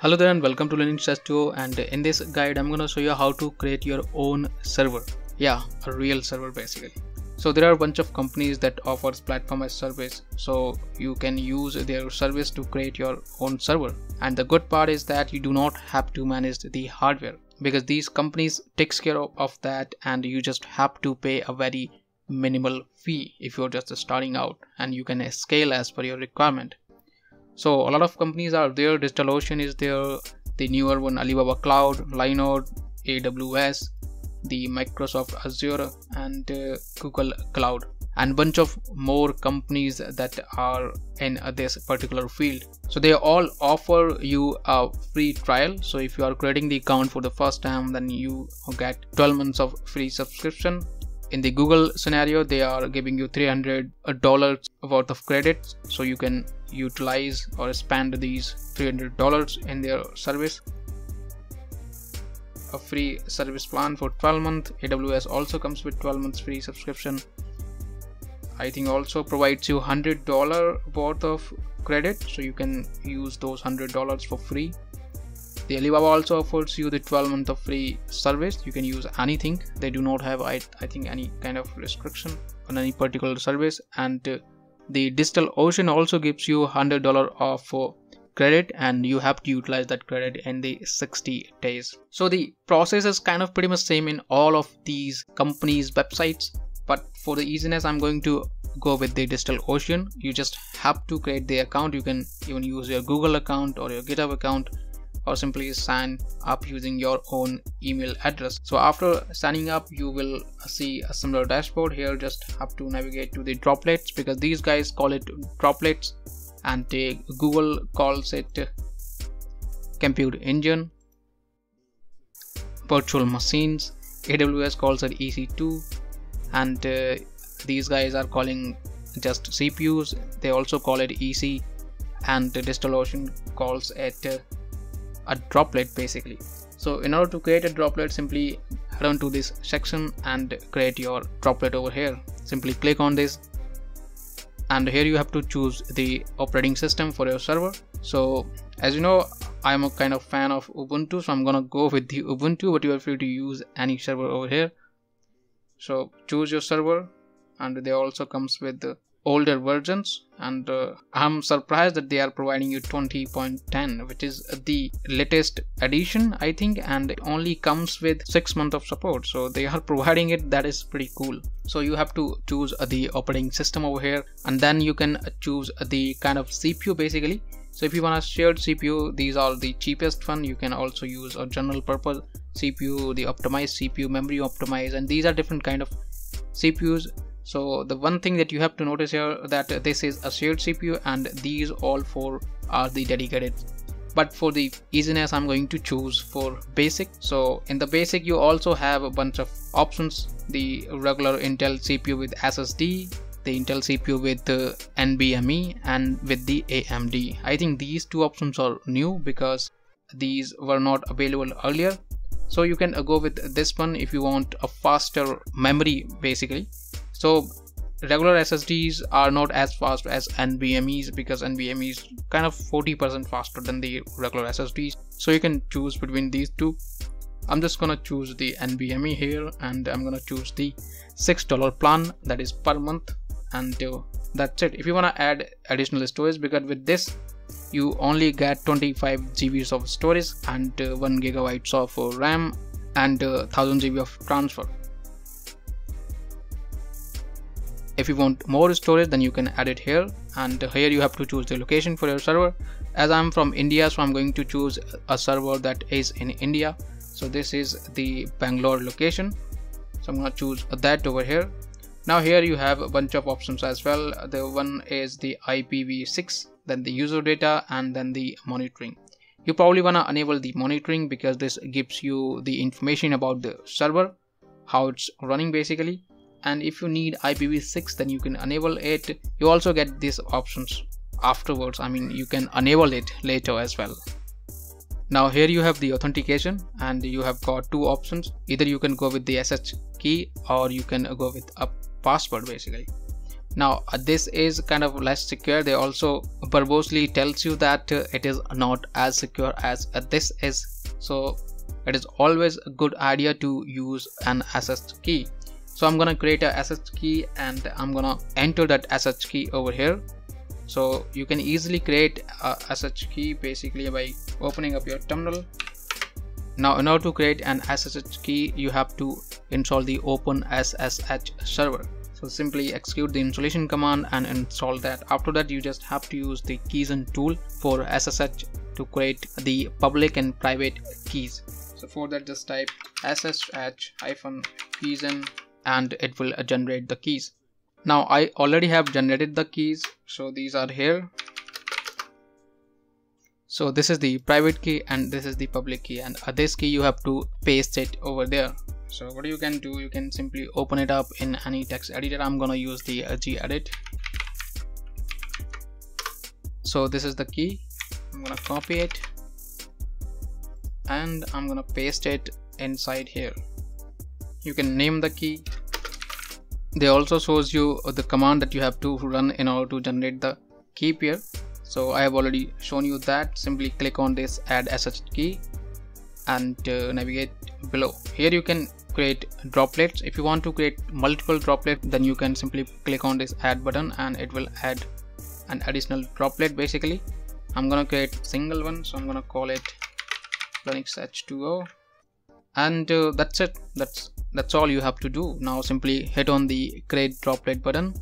Hello there and welcome to Linux H2O, and in this guide I'm gonna show you how to create your own server. Yeah, a real server basically. So there are a bunch of companies that offers platform as service, so you can use their service to create your own server. And the good part is that you do not have to manage the hardware, because these companies takes care of that, and you just have to pay a very minimal fee if you're just starting out, and you can scale as per your requirement. So a lot of companies are there. DigitalOcean is there, the newer one Alibaba Cloud, Linode, AWS, the Microsoft Azure and Google Cloud, and bunch of more companies that are in this particular field. So they all offer you a free trial. So if you are creating the account for the first time, then you get 12 months of free subscription. In the Google scenario, they are giving you $300 worth of credits, so you can utilize or spend these $300 in their service. A free service plan for 12 months. AWS also comes with 12 months free subscription. I think also provides you $100 worth of credit, so you can use those $100 for free. The Alibaba also offers you the 12 month of free service. You can use anything. They do not have, I think, any kind of restriction on any particular service. And the DigitalOcean also gives you $100 off for credit, and you have to utilize that credit in the 60 days. So the process is kind of pretty much same in all of these companies' websites, but for the easiness, I'm going to go with the DigitalOcean. You just have to create the account. You can even use your Google account or your GitHub account, or simply sign up using your own email address. So after signing up, you will see a similar dashboard. Here just have to navigate to the droplets, because these guys call it droplets and Google calls it compute engine, virtual machines, AWS calls it EC2, and these guys are calling just CPUs. They also call it EC, and DigitalOcean calls it a droplet basically. So in order to create a droplet, simply head on to this section and create your droplet over here. Simply click on this, and here you have to choose the operating system for your server. So as you know, I'm a kind of fan of Ubuntu, so I'm gonna go with the Ubuntu, but you are free to use any server over here. So choose your server, and they also comes with the older versions, and I'm surprised that they are providing you 20.10, which is the latest edition, I think, and it only comes with 6 months of support. So they are providing it. That is pretty cool. So you have to choose the operating system over here, and then you can choose the kind of CPU basically. So if you want a shared CPU, these are the cheapest one. You can also use a general purpose CPU, the optimized CPU, memory optimized, and these are different kind of CPUs. So the one thing that you have to notice here, that this is a shared CPU, and these all four are the dedicated. But for the easiness, I'm going to choose for basic. So in the basic, you also have a bunch of options. The regular Intel CPU with SSD, the Intel CPU with the NVMe, and with the AMD. I think these two options are new because these were not available earlier. So you can go with this one if you want a faster memory basically. So regular SSDs are not as fast as NVMe's, because NVMe is kind of 40% faster than the regular SSDs. So you can choose between these two. I'm just gonna choose the NVMe here, and I'm gonna choose the $6 plan that is per month, and that's it. If you wanna add additional storage, because with this you only get 25 GBs of storage and 1 GB of RAM and 1000 GB of transfer. If you want more storage, then you can add it here, and here you have to choose the location for your server. As I'm from India, so I'm going to choose a server that is in India. So this is the Bangalore location, so I'm going to choose that over here. Now here you have a bunch of options as well. The one is the IPv6, then the user data, and then the monitoring. You probably want to enable the monitoring, because this gives you the information about the server, how it's running basically. And if you need IPv6, then you can enable it. You also get these options afterwards. I mean, you can enable it later as well. Now here you have the authentication, and you have got two options. Either you can go with the SSH key, or you can go with a password basically. Now this is kind of less secure. They also purposely tells you that it is not as secure as this is. So it is always a good idea to use an SSH key. So I'm gonna create a SSH key and I'm gonna enter that SSH key over here. So you can easily create a SSH key basically by opening up your terminal. Now in order to create an SSH key, you have to install the Open SSH server. So simply execute the installation command and install that. After that, you just have to use the keys and tool for SSH to create the public and private keys. So for that, just type ssh-keysen and it will generate the keys. Now I already have generated the keys, so these are here. So this is the private key and this is the public key, and this key you have to paste it over there. So what you can do, you can simply open it up in any text editor. I'm gonna use the Gedit. So this is the key. I'm gonna copy it and I'm gonna paste it inside here. You can name the key. They also shows you the command that you have to run in order to generate the key pair. So I have already shown you that. Simply click on this add SSH key and navigate below. Here you can create droplets. If you want to create multiple droplets, then you can simply click on this add button and it will add an additional droplet basically. I'm gonna create single one, so I'm gonna call it Linux H2O, and that's it. That's all you have to do. Now simply hit on the create droplet button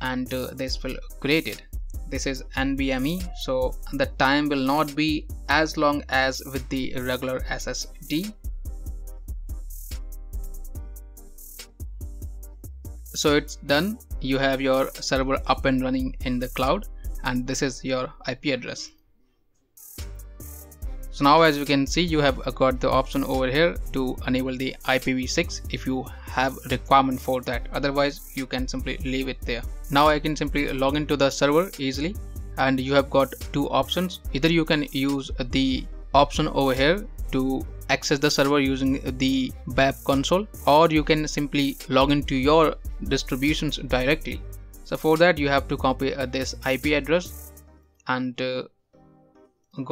and this will create it. This is NVMe, so the time will not be as long as with the regular SSD. So it's done. You have your server up and running in the cloud, and this is your IP address. So now as you can see, you have got the option over here to enable the IPv6 if you have requirement for that. Otherwise you can simply leave it there. Now I can simply log into the server easily, and you have got two options. Either you can use the option over here to access the server using the BAP console, or you can simply log into your distributions directly. So for that you have to copy this IP address and go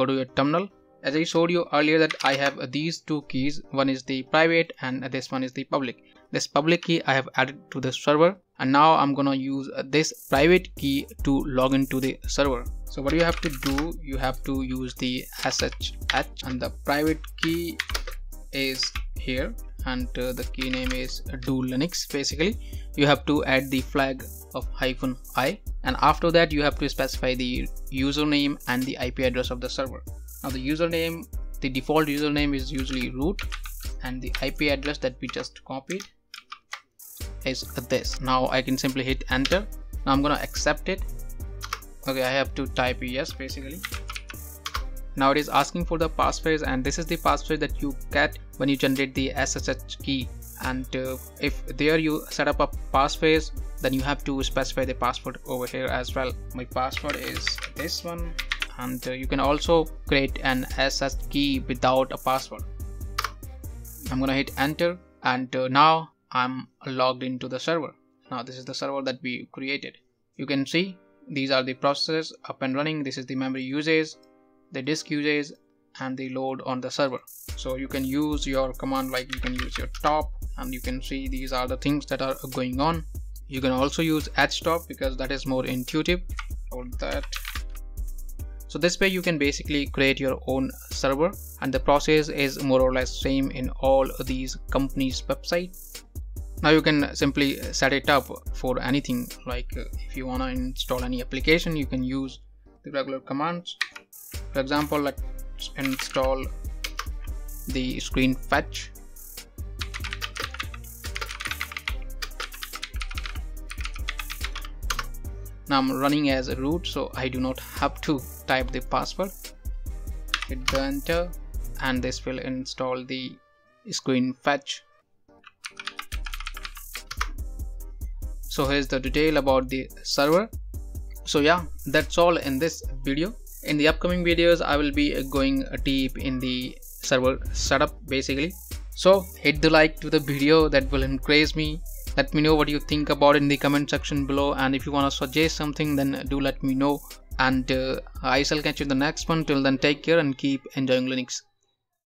to your terminal. As I showed you earlier that I have these two keys, one is the private and this one is the public. This public key I have added to the server, and now I'm gonna use this private key to log into the server. So what you have to do, you have to use the SSH, and the private key is here, and the key name is do Linux basically. You have to add the flag of -i, and after that you have to specify the username and the IP address of the server. Now the username, the default username is usually root, and the IP address that we just copied is this. Now I can simply hit enter. Now I'm gonna accept it. Okay, I have to type yes basically. Now it is asking for the passphrase, and this is the passphrase that you get when you generate the SSH key. And if there you set up a passphrase, then you have to specify the password over here as well. My password is this one. And you can also create an SSH key without a password. I'm gonna hit enter, and now I'm logged into the server. Now this is the server that we created. You can see these are the processes up and running. This is the memory usage, the disk usage, and the load on the server. So you can use your command, like you can use your top, and you can see these are the things that are going on. You can also use htop because that is more intuitive. Hold that. So this way you can basically create your own server, and the process is more or less same in all these companies' website. Now you can simply set it up for anything, like if you want to install any application, you can use the regular commands. For example, let's install the screen fetch. Now I'm running as a root, so I do not have to type the password. Hit the enter, and this will install the screen fetch. So here's the detail about the server. So yeah, that's all in this video. In the upcoming videos, I will be going deep in the server setup basically. So hit the like to the video, that will encourage me. Let me know what you think about it in the comment section below, and if you want to suggest something, then do let me know. And I shall catch you in the next one. Till then, take care and keep enjoying Linux.